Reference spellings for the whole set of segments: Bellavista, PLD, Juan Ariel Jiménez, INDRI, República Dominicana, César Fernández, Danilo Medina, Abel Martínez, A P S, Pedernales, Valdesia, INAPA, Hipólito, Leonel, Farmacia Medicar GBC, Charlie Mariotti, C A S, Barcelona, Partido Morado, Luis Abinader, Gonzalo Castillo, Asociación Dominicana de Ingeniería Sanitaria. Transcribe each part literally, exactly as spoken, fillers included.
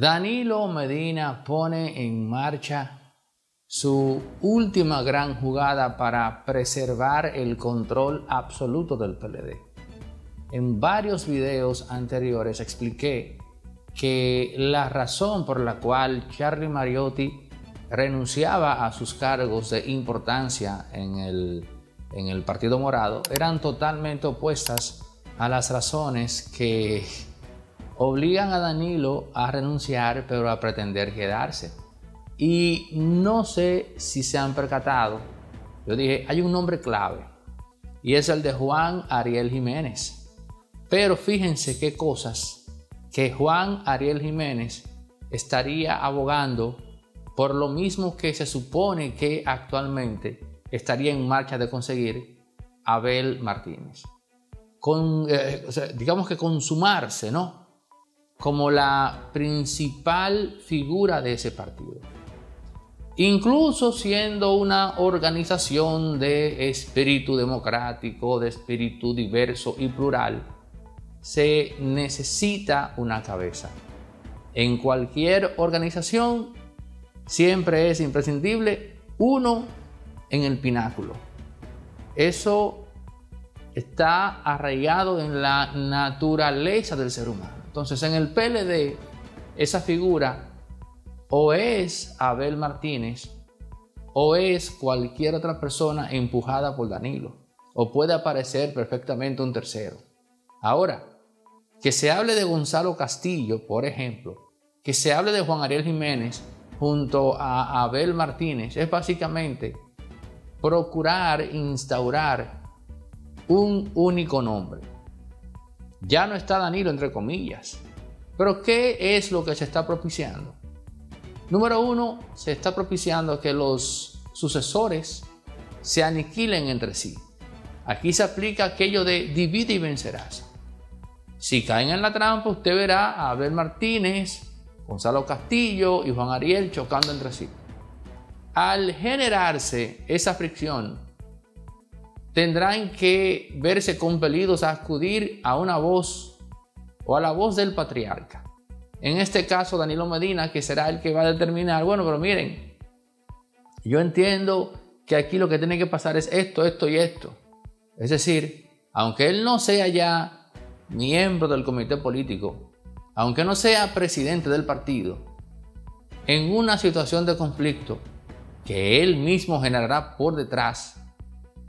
Danilo Medina pone en marcha su última gran jugada para preservar el control absoluto del P L D. En varios videos anteriores expliqué que la razón por la cual Charlie Mariotti renunciaba a sus cargos de importancia en el, en el Partido Morado eran totalmente opuestas a las razones que obligan a Danilo a renunciar, pero a pretender quedarse. Y no sé si se han percatado, yo dije, hay un nombre clave, y es el de Juan Ariel Jiménez. Pero fíjense qué cosas, que Juan Ariel Jiménez estaría abogando por lo mismo que se supone que actualmente estaría en marcha de conseguir Abel Martínez. Con, eh, o sea, digamos que consumarse, ¿no?, como la principal figura de ese partido, incluso siendo una organización de espíritu democrático, de espíritu diverso y plural. Se necesita una cabeza. En cualquier organización siempre es imprescindible uno en el pináculo. Eso está arraigado en la naturaleza del ser humano. Entonces, en el P L D, esa figura o es Abel Martínez o es cualquier otra persona empujada por Danilo, o puede aparecer perfectamente un tercero. Ahora, que se hable de Gonzalo Castillo, por ejemplo, que se hable de Juan Ariel Jiménez junto a Abel Martínez, es básicamente procurar instaurar un único nombre. Ya no está Danilo, entre comillas. Pero ¿qué es lo que se está propiciando? Número uno, se está propiciando que los sucesores se aniquilen entre sí. Aquí se aplica aquello de divide y vencerás. Si caen en la trampa, usted verá a Abel Martínez, Gonzalo Castillo y Juan Ariel chocando entre sí. Al generarse esa fricción, tendrán que verse compelidos a acudir a una voz o a la voz del patriarca. En este caso, Danilo Medina, que será el que va a determinar, bueno, pero miren, yo entiendo que aquí lo que tiene que pasar es esto, esto y esto. Es decir, aunque él no sea ya miembro del comité político, aunque no sea presidente del partido, en una situación de conflicto que él mismo generará por detrás,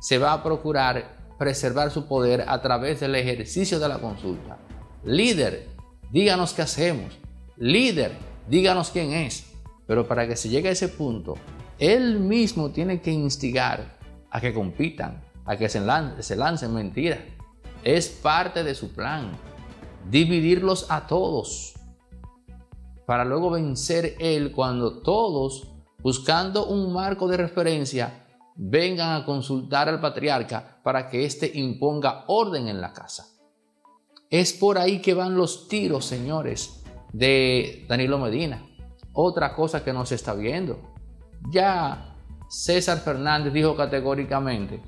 se va a procurar preservar su poder a través del ejercicio de la consulta. Líder, díganos qué hacemos. Líder, díganos quién es. Pero para que se llegue a ese punto, él mismo tiene que instigar a que compitan, a que se lancen, se lancen mentiras. Es parte de su plan, dividirlos a todos, para luego vencer él cuando todos, buscando un marco de referencia, vengan a consultar al patriarca para que éste imponga orden en la casa. Es por ahí que van los tiros, señores, de Danilo Medina. Otra cosa que no se está viendo. Ya César Fernández dijo categóricamente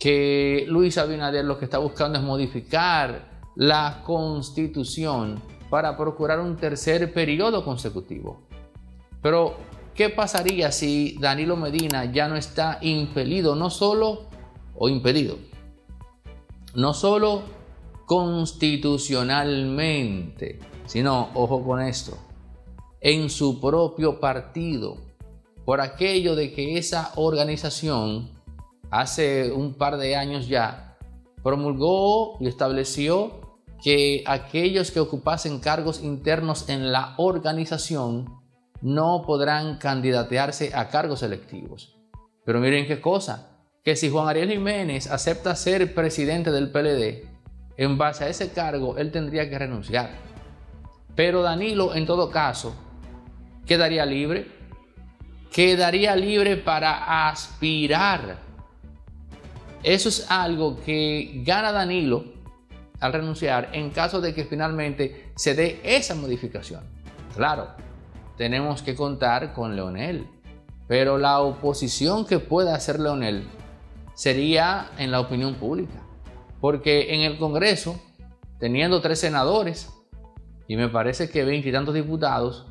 que Luis Abinader lo que está buscando es modificar la Constitución para procurar un tercer periodo consecutivo. Pero ¿qué pasaría si Danilo Medina ya no está impelido, no solo, o impedido, no solo constitucionalmente, sino, ojo con esto, en su propio partido, por aquello de que esa organización hace un par de años ya promulgó y estableció que aquellos que ocupasen cargos internos en la organización no podrán candidatearse a cargos electivos? Pero miren qué cosa, que si Juan Ariel Jiménez acepta ser presidente del P L D, en base a ese cargo él tendría que renunciar. Pero Danilo, en todo caso, quedaría libre, quedaría libre para aspirar. Eso es algo que gana Danilo al renunciar en caso de que finalmente se dé esa modificación. Claro, tenemos que contar con Leonel, pero la oposición que pueda hacer Leonel sería en la opinión pública, porque en el Congreso, teniendo tres senadores y me parece que veintitantos diputados,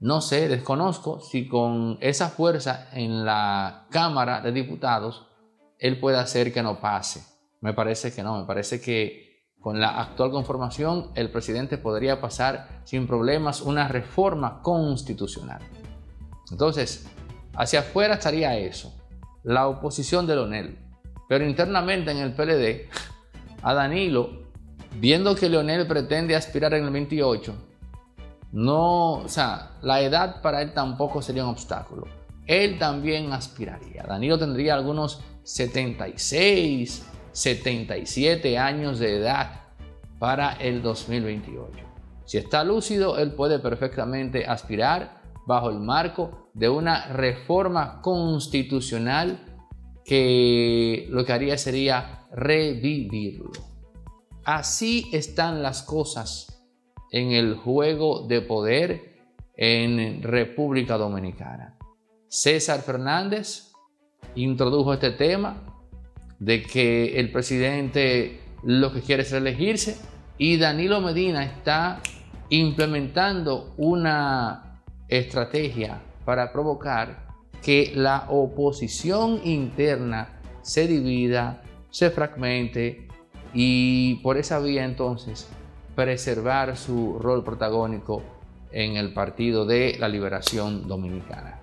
no sé, desconozco si con esa fuerza en la Cámara de Diputados él puede hacer que no pase. Me parece que no, me parece que con la actual conformación el presidente podría pasar sin problemas una reforma constitucional. Entonces, hacia afuera estaría eso, la oposición de Leonel. Pero internamente en el P L D, a Danilo, viendo que Leonel pretende aspirar en el veintiocho, no, o sea, la edad para él tampoco sería un obstáculo. Él también aspiraría. Danilo tendría algunos setenta y seis, setenta y siete años de edad para el dos mil veintiocho. Si está lúcido, él puede perfectamente aspirar bajo el marco de una reforma constitucional que lo que haría sería revivirlo. Así están las cosas en el juego de poder en República Dominicana. César Fernández introdujo este tema de que el presidente lo que quiere es reelegirse, y Danilo Medina está implementando una estrategia para provocar que la oposición interna se divida, se fragmente, y por esa vía entonces preservar su rol protagónico en el Partido de la Liberación Dominicana.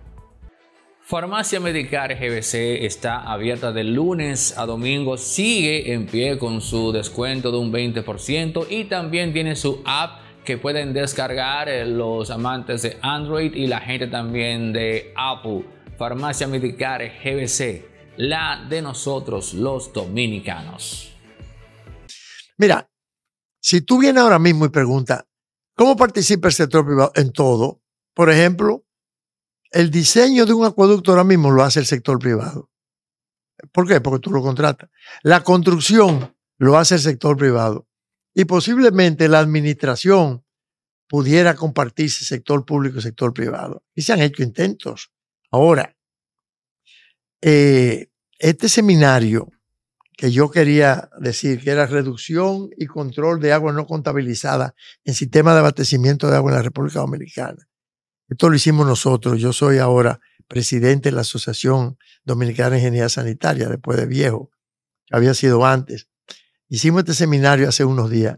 Farmacia Medicar G B C está abierta de lunes a domingo, sigue en pie con su descuento de un veinte por ciento, y también tiene su app que pueden descargar los amantes de Android y la gente también de Apple. Farmacia Medicar G B C, la de nosotros los dominicanos. Mira, si tú vienes ahora mismo y preguntas cómo participa el sector privado en todo, por ejemplo, el diseño de un acueducto ahora mismo lo hace el sector privado. ¿Por qué? Porque tú lo contratas. La construcción lo hace el sector privado. Y posiblemente la administración pudiera compartirse sector público y sector privado. Y se han hecho intentos. Ahora, eh, este seminario que yo quería decir, que era reducción y control de agua no contabilizada en sistema de abastecimiento de agua en la República Dominicana. Esto lo hicimos nosotros. Yo soy ahora presidente de la Asociación Dominicana de Ingeniería Sanitaria, después de viejo, que había sido antes. Hicimos este seminario hace unos días.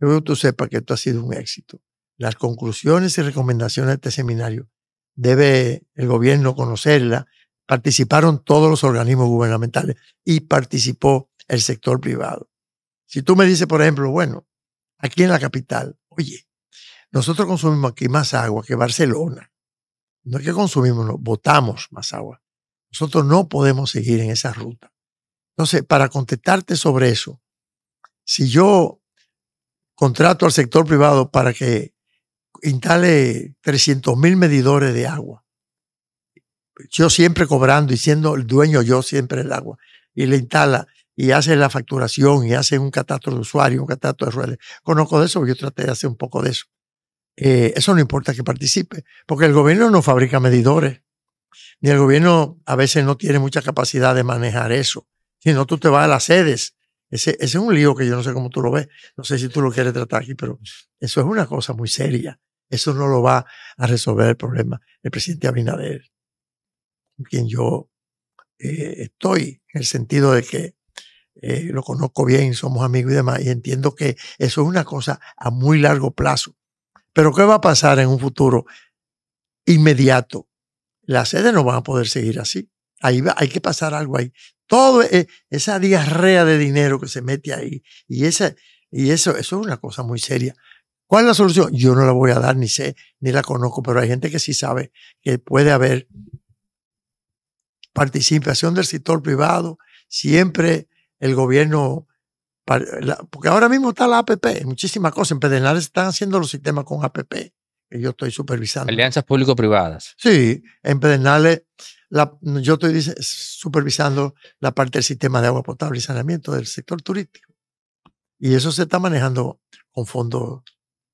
Yo creo que tú sepas que esto ha sido un éxito. Las conclusiones y recomendaciones de este seminario debe el gobierno conocerlas. Participaron todos los organismos gubernamentales y participó el sector privado. Si tú me dices, por ejemplo, bueno, aquí en la capital, oye, nosotros consumimos aquí más agua que Barcelona. No es que consumimos, no, botamos más agua. Nosotros no podemos seguir en esa ruta. Entonces, para contestarte sobre eso, si yo contrato al sector privado para que instale trescientos mil medidores de agua, yo siempre cobrando y siendo el dueño yo siempre del agua, y le instala y hace la facturación y hace un catastro de usuario, un catastro de ruedas, conozco de eso, yo traté de hacer un poco de eso. Eh, eso no importa que participe, porque el gobierno no fabrica medidores, ni el gobierno a veces no tiene mucha capacidad de manejar eso, sino tú te vas a las sedes. Ese, ese es un lío que yo no sé cómo tú lo ves, no sé si tú lo quieres tratar aquí, pero eso es una cosa muy seria. Eso no lo va a resolver el problema el presidente Abinader, con quien yo eh, estoy, en el sentido de que eh, lo conozco bien, somos amigos y demás, y entiendo que eso es una cosa a muy largo plazo. Pero ¿qué va a pasar en un futuro inmediato? Las sedes no van a poder seguir así. Ahí va, hay que pasar algo ahí. Toda esa diarrea de dinero que se mete ahí. Y, esa, y eso, eso es una cosa muy seria. ¿Cuál es la solución? Yo no la voy a dar, ni sé, ni la conozco, pero hay gente que sí sabe que puede haber participación del sector privado, siempre el gobierno, porque ahora mismo está la A P P, muchísimas cosas. En Pedernales están haciendo los sistemas con A P P, que yo estoy supervisando. Alianzas público-privadas. Sí, en Pedernales. La, yo estoy dice, supervisando la parte del sistema de agua potable y saneamiento del sector turístico. Y eso se está manejando con fondos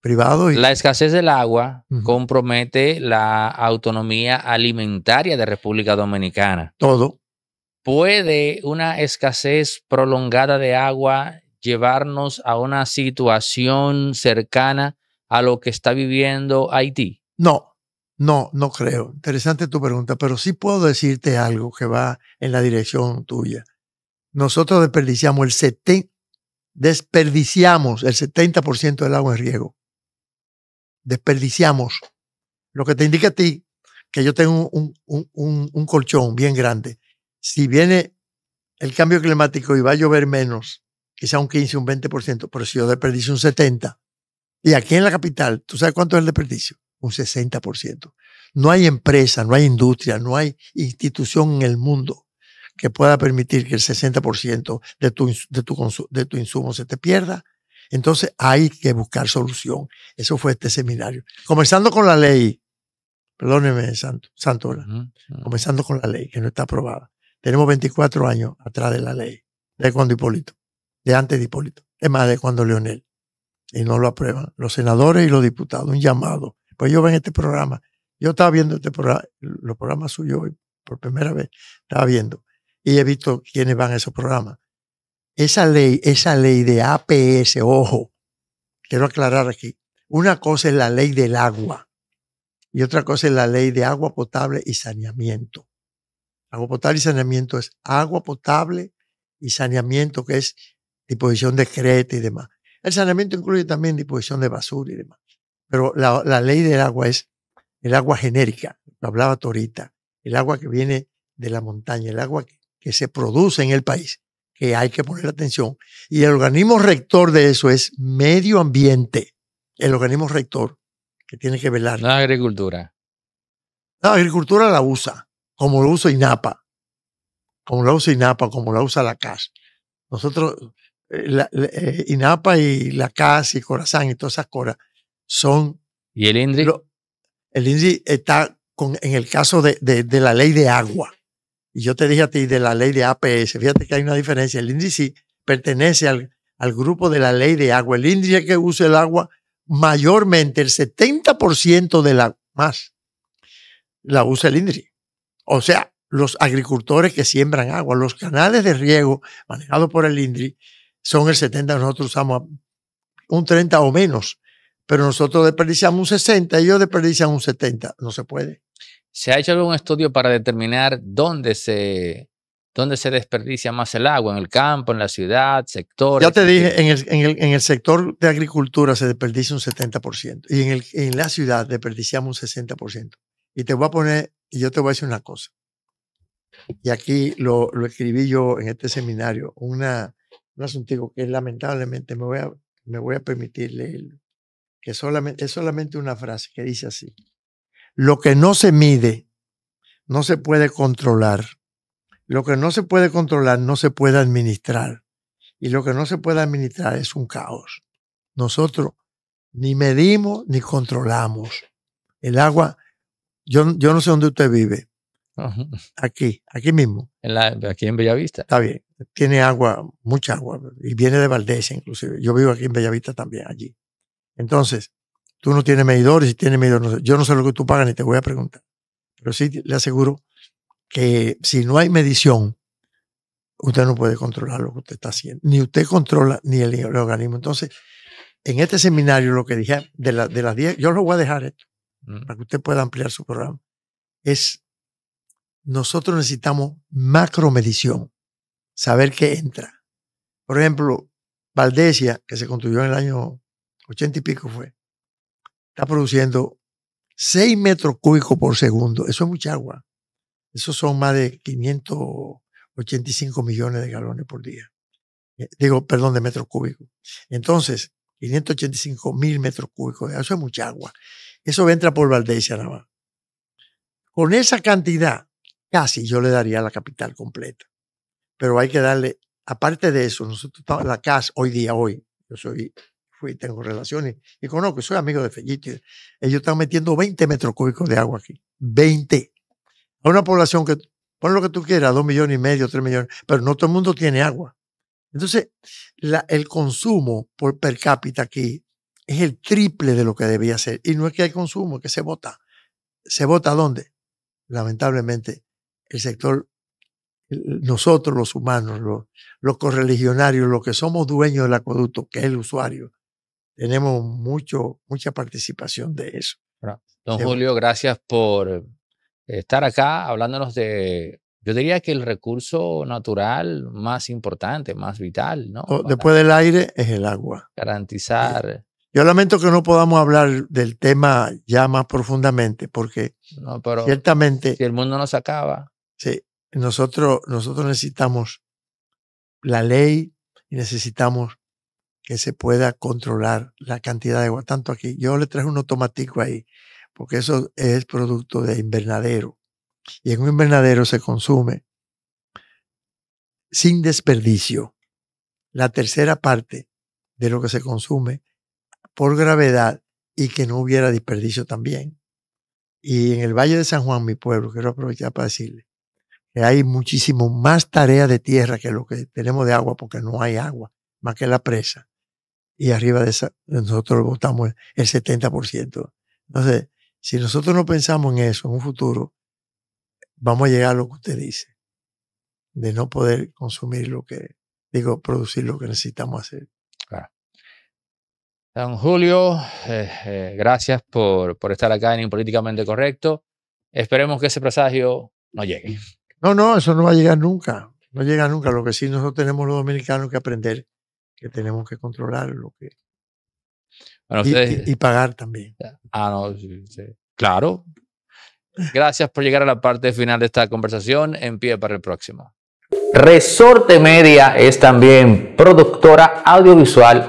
privados. Y la escasez del agua uh-huh. compromete la autonomía alimentaria de República Dominicana. Todo. ¿Puede una escasez prolongada de agua llevarnos a una situación cercana a lo que está viviendo Haití? No, no, no creo. Interesante tu pregunta, pero sí puedo decirte algo que va en la dirección tuya. Nosotros desperdiciamos el setenta por ciento, desperdiciamos el setenta por ciento del agua en riego. Desperdiciamos. Lo que te indica a ti, que yo tengo un, un, un, un colchón bien grande. Si viene el cambio climático y va a llover menos, quizá un quince, un veinte por ciento, pero si yo desperdicio un setenta por ciento, y aquí en la capital, ¿tú sabes cuánto es el desperdicio? Un sesenta por ciento. No hay empresa, no hay industria, no hay institución en el mundo que pueda permitir que el sesenta por ciento de tu, de tu, de tu insumo se te pierda. Entonces hay que buscar solución. Eso fue este seminario. Comenzando con la ley, perdóneme, Santo, Santora, uh-huh, uh-huh. comenzando con la ley que no está aprobada. Tenemos veinticuatro años atrás de la ley, de cuando Hipólito, de antes de Hipólito, es más, de cuando Leonel, y no lo aprueban los senadores y los diputados. Un llamado. Pues yo ven este programa, yo estaba viendo este programa, los programas suyos hoy, por primera vez, estaba viendo, y he visto quiénes van a esos programas. Esa ley, esa ley de A P S, ojo, quiero aclarar aquí, una cosa es la ley del agua y otra cosa es la ley de agua potable y saneamiento. Agua potable y saneamiento es agua potable y saneamiento, que es disposición de creta y demás. El saneamiento incluye también disposición de basura y demás. Pero la, la ley del agua es el agua genérica, lo hablaba Torita, el agua que viene de la montaña, el agua que, que se produce en el país, que hay que poner atención. Y el organismo rector de eso es medio ambiente, el organismo rector que tiene que velar. La agricultura. La agricultura la usa, como lo usa INAPA, como la usa INAPA, como la usa la C A S. Nosotros, la, la, eh, INAPA y la C A S y Corazán y todas esas cosas son... ¿Y el INDRI? Lo, el INDRI está con, en el caso de, de, de la ley de agua. Y yo te dije a ti de la ley de A P S. Fíjate que hay una diferencia. El INDRI sí pertenece al, al grupo de la ley de agua. El INDRI es que usa el agua mayormente, el setenta por ciento de la más la usa el INDRI. O sea, los agricultores que siembran agua, los canales de riego manejados por el INDRI son el setenta por ciento. Nosotros usamos un treinta por ciento o menos, pero nosotros desperdiciamos un sesenta por ciento, ellos desperdician un setenta por ciento. No se puede. ¿Se ha hecho algún estudio para determinar dónde se, dónde se desperdicia más el agua? ¿En el campo, en la ciudad, sector? Ya te dije, en el, en, el, en el sector de agricultura se desperdicia un setenta por ciento y en, el, en la ciudad desperdiciamos un sesenta por ciento. Y te voy a poner... Y yo te voy a decir una cosa, y aquí lo, lo escribí yo en este seminario, una, un asuntico que lamentablemente me voy a, me voy a permitir leerlo, que solamente, es solamente una frase que dice así: lo que no se mide no se puede controlar, lo que no se puede controlar no se puede administrar, y lo que no se puede administrar es un caos. Nosotros ni medimos ni controlamos el agua. Yo, yo no sé dónde usted vive. Ajá. Aquí, aquí mismo. En la, aquí en Bellavista. Está bien. Tiene agua, mucha agua. Y viene de Valdesia inclusive. Yo vivo aquí en Bellavista también, allí. Entonces, tú no tienes medidores, si tienes medidores. No sé. Yo no sé lo que tú pagas ni te voy a preguntar. Pero sí le aseguro que si no hay medición, usted no puede controlar lo que usted está haciendo. Ni usted controla ni el, el organismo. Entonces, en este seminario lo que dije de, la, de las diez, yo lo voy a dejar esto, para que usted pueda ampliar su programa, es: nosotros necesitamos macromedición, saber qué entra. Por ejemplo, Valdesia, que se construyó en el año ochenta y pico fue, está produciendo seis metros cúbicos por segundo. Eso es mucha agua. Eso son más de quinientos ochenta y cinco millones de galones por día. Digo, perdón, de metros cúbicos. Entonces, quinientos ochenta y cinco mil metros cúbicos. Eso es mucha agua. Eso entra por Valdesia nada más. Con esa cantidad, casi yo le daría la capital completa. Pero hay que darle, aparte de eso, nosotros la C A S hoy día, hoy, yo soy, fui, tengo relaciones y conozco, soy amigo de Fellito. Ellos están metiendo veinte metros cúbicos de agua aquí. veinte. A una población que, pon lo que tú quieras, dos millones y medio, tres millones, pero no todo el mundo tiene agua. Entonces, la, el consumo por per cápita aquí es el triple de lo que debía ser. Y no es que hay consumo, es que se vota. ¿Se vota dónde? Lamentablemente, el sector, nosotros los humanos, los, los correligionarios, los que somos dueños del acueducto, que es el usuario, tenemos mucho, mucha participación de eso. Bueno, don sí. Julio, gracias por estar acá hablándonos de, yo diría que el recurso natural más importante, más vital, ¿no? Para después del aire es el agua. Garantizar. Yo lamento que no podamos hablar del tema ya más profundamente, porque no, pero ciertamente... Si el mundo nos acaba. Sí, nosotros, nosotros necesitamos la ley y necesitamos que se pueda controlar la cantidad de agua. Tanto aquí, yo le traje un automatico ahí, porque eso es producto de invernadero. Y en un invernadero se consume sin desperdicio la tercera parte de lo que se consume por gravedad y que no hubiera desperdicio también. Y en el Valle de San Juan, mi pueblo, quiero aprovechar para decirle que hay muchísimo más tarea de tierra que lo que tenemos de agua, porque no hay agua más que la presa. Y arriba de esa, nosotros votamos el setenta por ciento. Entonces, si nosotros no pensamos en eso, en un futuro, vamos a llegar a lo que usted dice, de no poder consumir lo que, digo, producir lo que necesitamos hacer. Claro. Don Julio, eh, eh, gracias por, por estar acá en Impolíticamente Correcto. Esperemos que ese presagio no llegue. No, no, eso no va a llegar nunca. No llega nunca. Lo que sí nosotros tenemos los dominicanos que aprender, que tenemos que controlar lo que... Bueno, ustedes, y, y, y pagar también. Ah, no, sí, sí. Claro. Gracias por llegar a la parte final de esta conversación. En pie para el próximo. Resorte Media es también productora audiovisual